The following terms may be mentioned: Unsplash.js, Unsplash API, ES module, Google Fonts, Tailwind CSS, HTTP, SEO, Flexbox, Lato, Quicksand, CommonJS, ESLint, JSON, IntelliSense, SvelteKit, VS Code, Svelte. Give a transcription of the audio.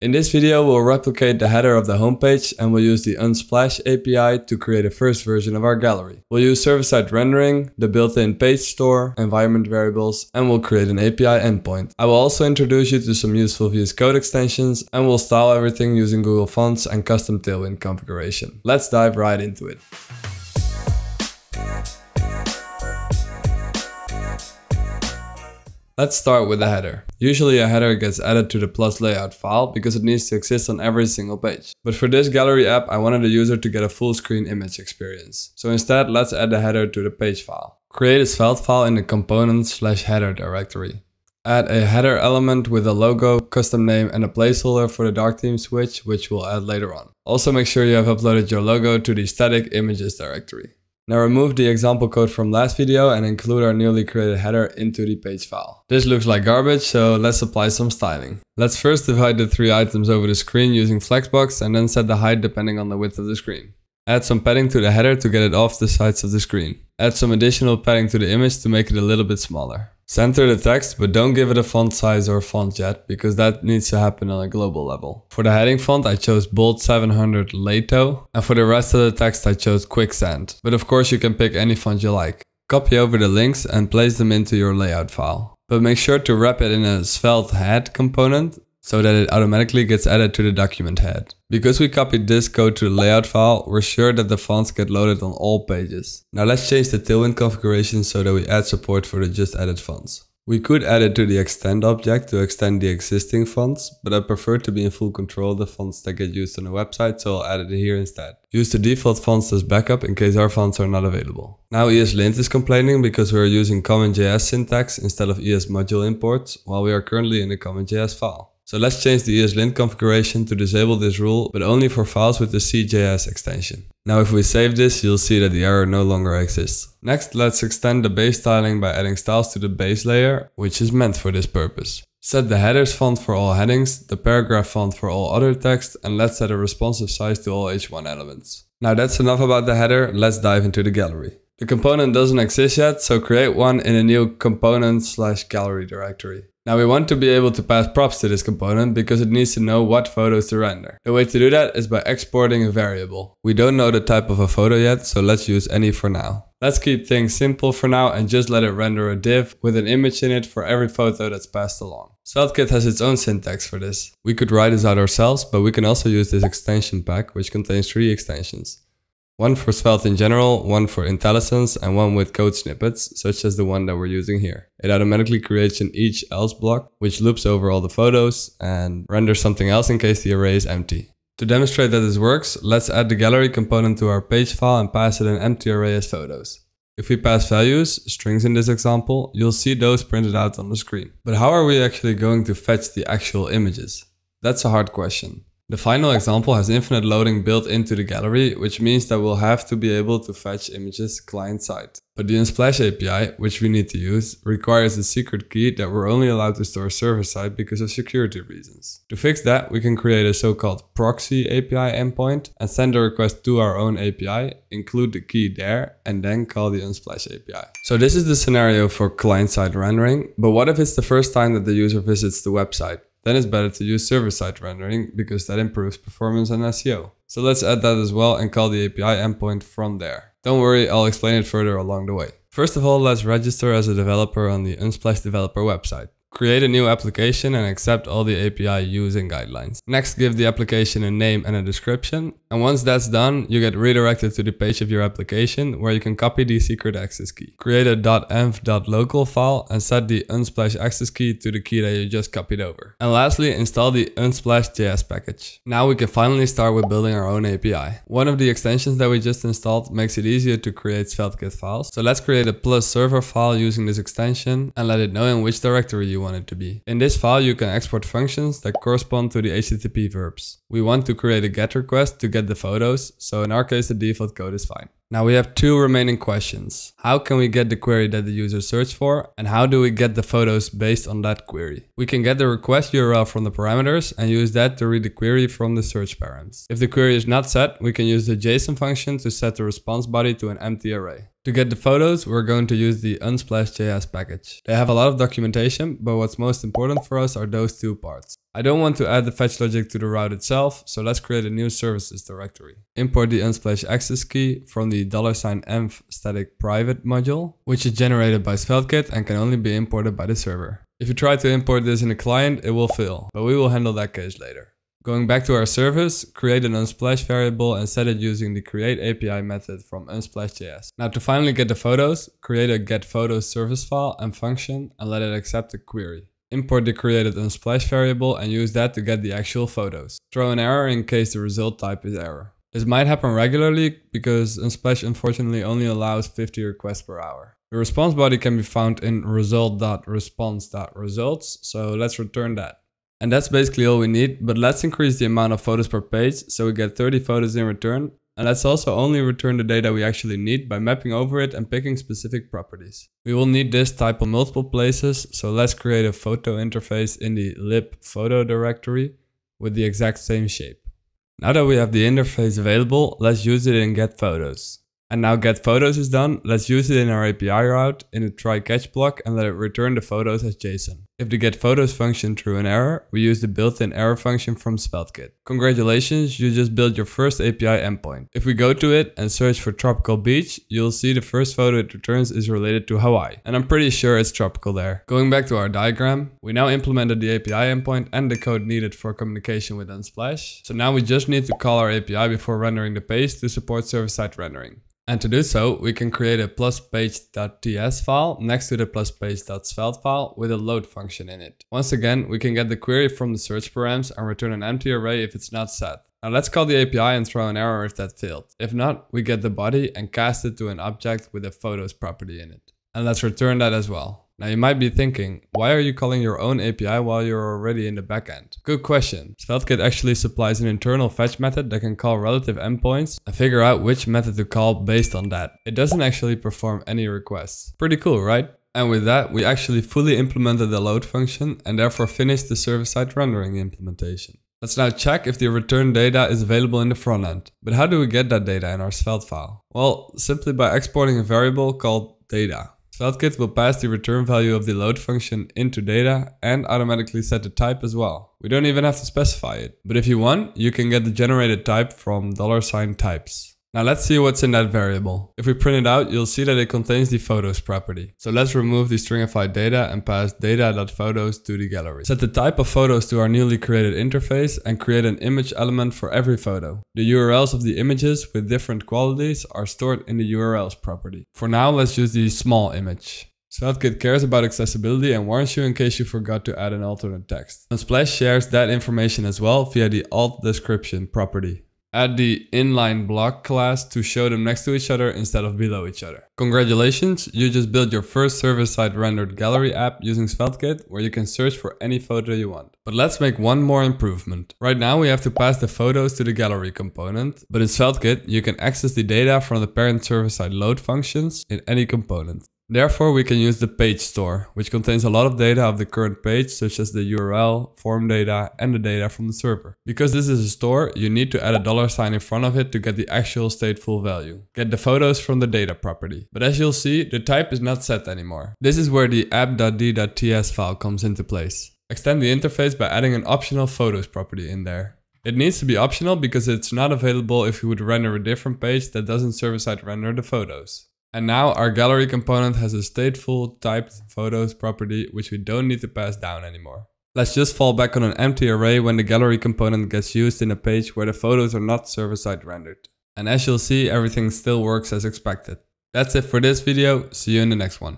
In this video, we'll replicate the header of the homepage and we'll use the Unsplash API to create a first version of our gallery. We'll use server-side rendering, the built-in page store, environment variables, and we'll create an API endpoint. I will also introduce you to some useful VS Code extensions, and we'll style everything using Google Fonts and custom Tailwind configuration. Let's dive right into it. Let's start with the header. Usually a header gets added to the plus layout file because it needs to exist on every single page. But for this gallery app, I wanted the user to get a full screen image experience. So instead, let's add the header to the page file. Create a Svelte file in the component/header directory. Add a header element with a logo, custom name, and a placeholder for the dark theme switch, which we'll add later on. Also make sure you have uploaded your logo to the static images directory. Now remove the example code from last video and include our newly created header into the page file. This looks like garbage, so let's apply some styling. Let's first divide the three items over the screen using Flexbox and then set the height depending on the width of the screen. Add some padding to the header to get it off the sides of the screen. Add some additional padding to the image to make it a little bit smaller. Center the text, but don't give it a font size or font yet, because that needs to happen on a global level. For the heading font, I chose bold 700 Lato, and for the rest of the text I chose Quicksand. But of course you can pick any font you like. Copy over the links and place them into your layout file. But make sure to wrap it in a Svelte head component, so that it automatically gets added to the document head. Because we copied this code to the layout file, we're sure that the fonts get loaded on all pages. Now let's change the Tailwind configuration so that we add support for the just added fonts. We could add it to the extend object to extend the existing fonts, but I prefer to be in full control of the fonts that get used on the website, so I'll add it here instead. Use the default fonts as backup in case our fonts are not available. Now ESLint is complaining because we are using CommonJS syntax instead of ES module imports, while we are currently in the CommonJS file. So let's change the ESLint configuration to disable this rule, but only for files with the CJS extension. Now if we save this, you'll see that the error no longer exists. Next, let's extend the base styling by adding styles to the base layer, which is meant for this purpose. Set the headers font for all headings, the paragraph font for all other text, and let's set a responsive size to all H1 elements. Now that's enough about the header, let's dive into the gallery. The component doesn't exist yet, so create one in a new component/gallery directory. Now we want to be able to pass props to this component because it needs to know what photos to render. The way to do that is by exporting a variable. We don't know the type of a photo yet, so let's use any for now. Let's keep things simple for now and just let it render a div with an image in it for every photo that's passed along. SvelteKit has its own syntax for this. We could write this out ourselves, but we can also use this extension pack, which contains three extensions. One for Svelte in general, one for IntelliSense, and one with code snippets, such as the one that we're using here. It automatically creates an each else block, which loops over all the photos and renders something else in case the array is empty. To demonstrate that this works, let's add the gallery component to our page file and pass it an empty array as photos. If we pass values, strings in this example, you'll see those printed out on the screen. But how are we actually going to fetch the actual images? That's a hard question. The final example has infinite loading built into the gallery, which means that we'll have to be able to fetch images client-side. But the Unsplash API, which we need to use, requires a secret key that we're only allowed to store server-side because of security reasons. To fix that, we can create a so-called proxy API endpoint and send a request to our own API, include the key there, and then call the Unsplash API. So this is the scenario for client-side rendering, but what if it's the first time that the user visits the website? Then it's better to use server-side rendering because that improves performance and SEO. So let's add that as well and call the API endpoint from there. Don't worry, I'll explain it further along the way. First of all, let's register as a developer on the Unsplash developer website. Create a new application and accept all the API using guidelines. Next, give the application a name and a description. And once that's done, you get redirected to the page of your application where you can copy the secret access key. Create a .env.local file and set the Unsplash access key to the key that you just copied over. And lastly, install the Unsplash.js package. Now we can finally start with building our own API. One of the extensions that we just installed makes it easier to create SvelteKit files. So let's create a plus server file using this extension and let it know in which directory you want it to be. In this file you can export functions that correspond to the HTTP verbs. We want to create a GET request to get the photos, so in our case the default code is fine. Now we have two remaining questions. How can we get the query that the user searched for, and how do we get the photos based on that query? We can get the request URL from the parameters and use that to read the query from the search params. If the query is not set, we can use the JSON function to set the response body to an empty array. To get the photos, we're going to use the Unsplash.js package. They have a lot of documentation, but what's most important for us are those two parts. I don't want to add the fetch logic to the route itself, so let's create a new services directory. Import the Unsplash access key from the $env static private module, which is generated by SvelteKit and can only be imported by the server. If you try to import this in a client, it will fail, but we will handle that case later. Going back to our service, create an Unsplash variable and set it using the create API method from Unsplash.js. Now to finally get the photos, create a get photos service file and function and let it accept the query. Import the created Unsplash variable and use that to get the actual photos. Throw an error in case the result type is error. This might happen regularly because Unsplash unfortunately only allows 50 requests per hour. The response body can be found in result.response.results, so let's return that. And that's basically all we need, but let's increase the amount of photos per page so we get 30 photos in return. And let's also only return the data we actually need by mapping over it and picking specific properties. We will need this type in multiple places, so let's create a photo interface in the lib-photo directory with the exact same shape. Now that we have the interface available, let's use it in get photos. And now get photos is done, let's use it in our API route in a try-catch block and let it return the photos as JSON. If the get photos function threw an error, we use the built-in error function from SvelteKit. Congratulations, you just built your first API endpoint. If we go to it and search for tropical beach, you'll see the first photo it returns is related to Hawaii. And I'm pretty sure it's tropical there. Going back to our diagram, we now implemented the API endpoint and the code needed for communication with Unsplash. So now we just need to call our API before rendering the page to support server-side rendering. And to do so, we can create a +page.ts file next to the +page.svelte file with a load function in it. Once again, we can get the query from the search params and return an empty array if it's not set. Now let's call the API and throw an error if that failed. If not, we get the body and cast it to an object with a photos property in it. And let's return that as well. Now you might be thinking, why are you calling your own API while you're already in the backend? Good question. SvelteKit actually supplies an internal fetch method that can call relative endpoints and figure out which method to call based on that. It doesn't actually perform any requests. Pretty cool, right? And with that, we actually fully implemented the load function and therefore finished the server-side rendering implementation. Let's now check if the return data is available in the front end. But how do we get that data in our Svelte file? Well, simply by exporting a variable called data. SvelteKit will pass the return value of the load function into data and automatically set the type as well. We don't even have to specify it. But if you want, you can get the generated type from $types. Now let's see what's in that variable. If we print it out, you'll see that it contains the photos property. So let's remove the stringified data and pass data.photos to the gallery. Set the type of photos to our newly created interface and create an image element for every photo. The URLs of the images with different qualities are stored in the URLs property. For now, let's use the small image. SvelteKit cares about accessibility and warns you in case you forgot to add an alternate text. Unsplash shares that information as well via the alt description property. Add the inline block class to show them next to each other instead of below each other. Congratulations, you just built your first server-side rendered gallery app using SvelteKit where you can search for any photo you want. But let's make one more improvement. Right now we have to pass the photos to the gallery component, but in SvelteKit you can access the data from the parent server-side load functions in any component. Therefore we can use the page store, which contains a lot of data of the current page such as the URL, form data and the data from the server. Because this is a store, you need to add a $ in front of it to get the actual stateful value. Get the photos from the data property. But as you'll see, the type is not set anymore. This is where the app.d.ts file comes into place. Extend the interface by adding an optional photos property in there. It needs to be optional because it's not available if you would render a different page that doesn't server-side render the photos. And now our gallery component has a stateful typed photos property which we don't need to pass down anymore. Let's just fall back on an empty array when the gallery component gets used in a page where the photos are not server-side rendered. And as you'll see, everything still works as expected. That's it for this video, see you in the next one.